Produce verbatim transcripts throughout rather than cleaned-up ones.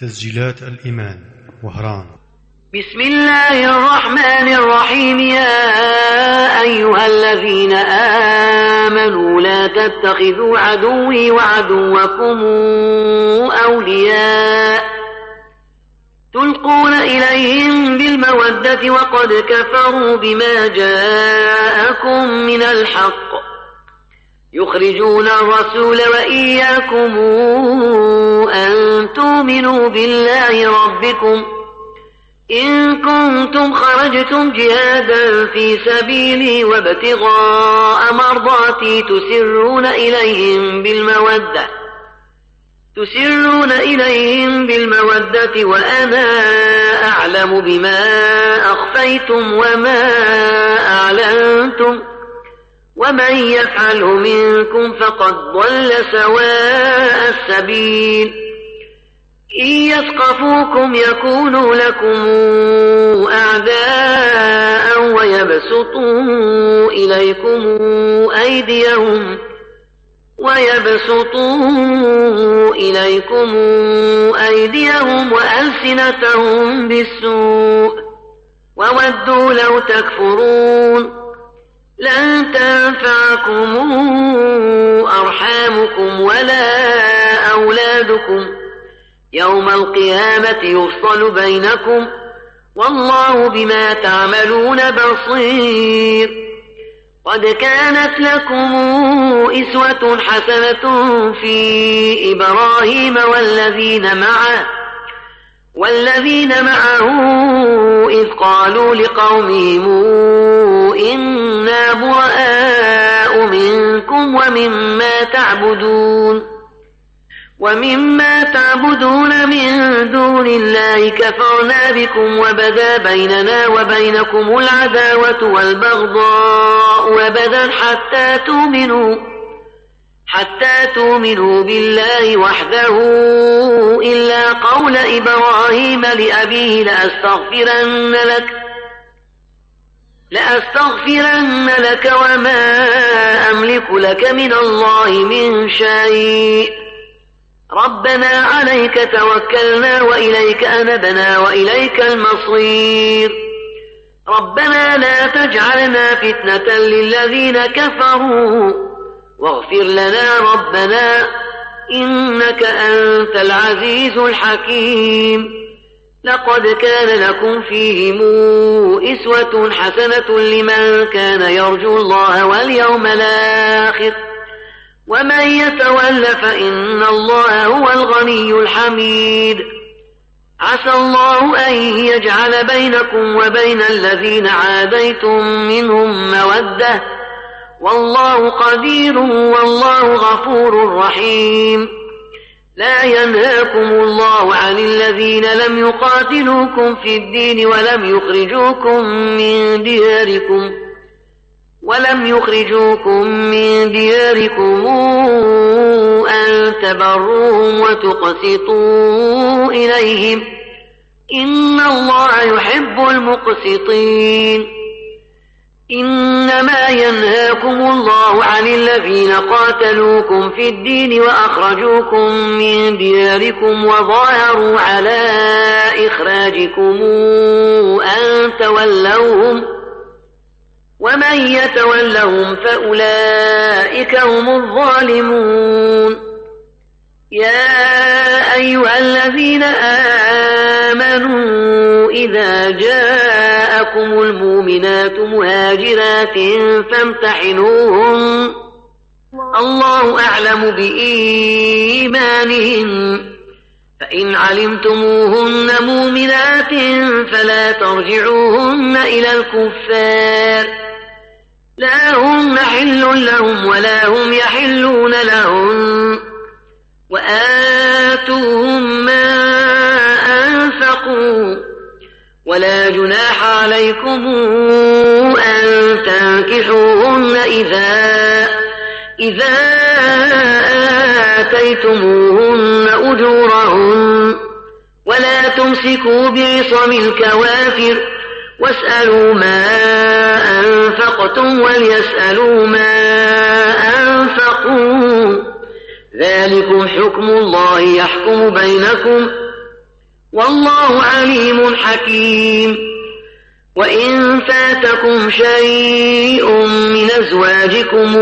تسجيلات الإيمان وهران. بسم الله الرحمن الرحيم. يا أيها الذين آمنوا لا تتخذوا عدوي وعدوكم أولياء تلقون إليهم بالمودة وقد كفروا بما جاءكم من الحق يخرجون الرسول وإياكم أن تؤمنوا بالله ربكم إن كنتم خرجتم جهادا في سبيلي وابتغاء مرضاتي تسرون إليهم بالمودة تسرون إليهم بالمودة وأنا أعلم بما أخفيتم وما أعلنتم ومن يفعله منكم فقد ضل سواء السبيل. إن يثقفوكم يكونوا لكم أعداء ويبسطوا إليكم أيديهم ويبسطوا إليكم أيديهم وألسنتهم بالسوء وودوا لو تكفرون. لن تنفعكم أرحامكم ولا أولادكم يوم القيامة يفصل بينكم والله بما تعملون بصير. قد كانت لكم أسوة حسنة في إبراهيم والذين معه والذين معه إذ قالوا لقومهم إنا براء منكم ومما تعبدون ومما تعبدون من دون الله كفرنا بكم وبدا بيننا وبينكم العداوة والبغضاء وبدا حتى تؤمنوا حتى تؤمنوا بالله وحده إلا قول إبراهيم لأبيه لأستغفرن لك لأستغفرن لك وما أملك لك من الله من شيء. ربنا عليك توكلنا وإليك أنبنا وإليك المصير. ربنا لا تجعلنا فتنة للذين كفروا واغفر لنا ربنا إنك أنت العزيز الحكيم. لقد كان لكم فيهم أسوة حسنة لمن كان يرجو الله واليوم الآخر ومن يتول فإن الله هو الغني الحميد. عسى الله أن يجعل بينكم وبين الذين عاديتم منهم مودة والله قدير والله غفور رحيم. لا ينهاكم الله عن الذين لم يقاتلوكم في الدين ولم يخرجوكم من دياركم ولم يخرجوكم من دياركم أن تبروهم وتقسطوا إليهم إن الله يحب المقسطين. إنما ينهاكم الله عن الذين قاتلوكم في الدين وأخرجوكم من دياركم وظاهروا على إخراجكم أن تولوهم ومن يتولهم فأولئك هم الظالمون. يا أيها الذين آمنوا إذا جاءكم المؤمنات مهاجرات فامتحنوهم الله أعلم بإيمانهم فإن علمتموهن مؤمنات فلا ترجعوهن إلى الكفار. لا هم حل لهم ولا هم يحلون لهم وآتوهم ما أنفقوا ولا جناح عليكم أن تنكحوهن إذا, إذا آتيتموهن أجورهن ولا تمسكوا بعصم الكوافر واسألوا ما أنفقتم وليسألوا ما أنفقوا ذلكم حكم الله يحكم بينكم والله عليم حكيم. وإن فاتكم شيء من أزواجكم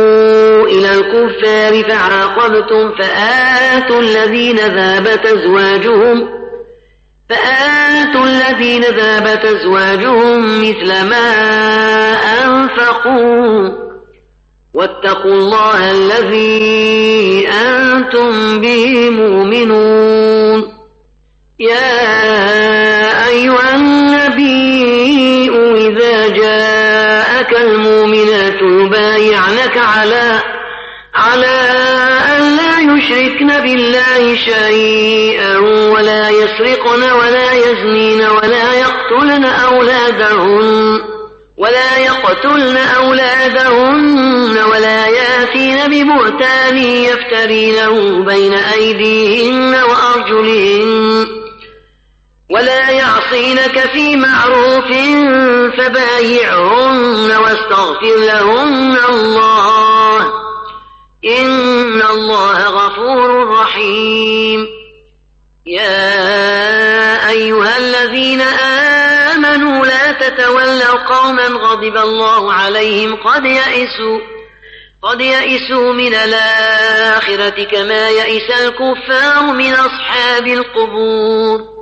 إلى الكفار فعاقبتم فآتوا الذين ذهبت أزواجهم فآتوا الذين ذهبت أزواجهم مثل ما أنفقوا واتقوا الله الذي أنتم به مؤمنون. يا أيها النبي إذا جاءك المؤمنات يبايعنك على على يشركن بالله شيئا ولا يسرقن ولا يزنين ولا يقتلن أولادهن ولا يقتلن أولادهن ولا يأتين ببهتان يفترينه بين أيديهن وأرجلهن ولا يعصينك في معروف فبايعهن واستغفر لهن الله إن الله غفور رحيم. يا أيها الذين آمنوا لا تتولوا قوما غضب الله عليهم قد يئسوا قد يئسوا من الآخرة كما يئس الكفار من أصحاب القبور.